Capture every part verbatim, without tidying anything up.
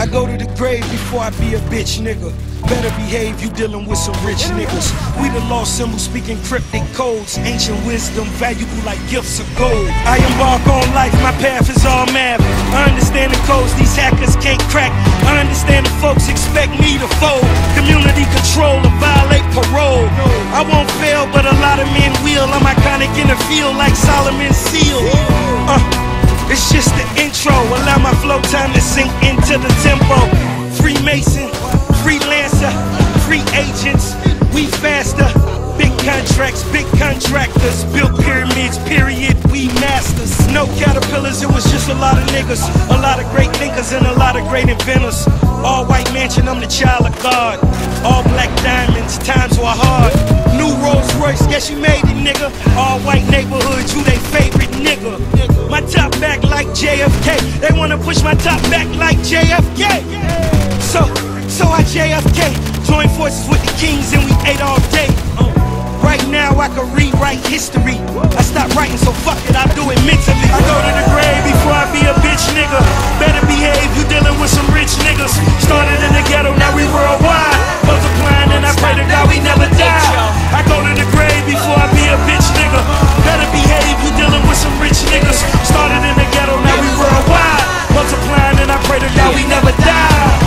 I go to the grave before I be a bitch nigga. Better behave, you dealing with some rich niggas. We the lost symbol speaking cryptic codes. Ancient wisdom valuable like gifts of gold. I embark on life, my path is all mad. I understand the codes these hackers can't crack. I understand the folks expect me to fold. Community control or violate parole. I won't fail, but a lot of men will. I'm iconic in the field like Solomon's seal. uh, It's just the intro. Allow my flow time to sink into the tempo. Freemason, freelancer, free agents, we faster. Big contracts, big contractors, built pyramids, period, we masters. No caterpillars, it was just a lot of niggas, a lot of great thinkers and a lot of great inventors. All white mansion, I'm the child of God. All black diamonds, times were hard. New Rolls Royce, guess you made it, nigga. All white neighborhood, you they favorite nigga. My top back like J F K. They wanna push my top back like J F K. So So I J F K, joined forces with the kings and we ate all day. uh, Right now I could rewrite history. I stopped writing, so fuck it, I'll do it mentally. I go to the grave before I be a bitch nigga. Better behave, you dealing with some rich niggas. Started in the ghetto, now we worldwide. Multiplying and I pray to God we never die. I go to the grave before I be a bitch nigga. Better behave, you dealing with some rich niggas. Started in the ghetto, now we worldwide. Multiplying and I pray to God we never die.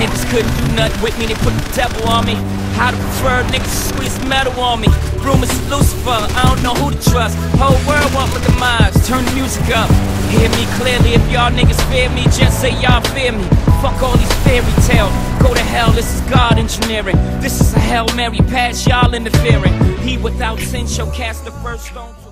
Niggas couldn't do nothing with me, they put the devil on me. How to prefer niggas squeeze metal on me. Rumors of Lucifer, I don't know who to trust. Whole world won't look at mine, turn the music up. Hear me clearly, if y'all niggas fear me, just say y'all fear me. Fuck all these fairy tales, go to hell, this is God engineering. This is a Hail Mary, pass y'all interfering. He without sin shall cast the first stone.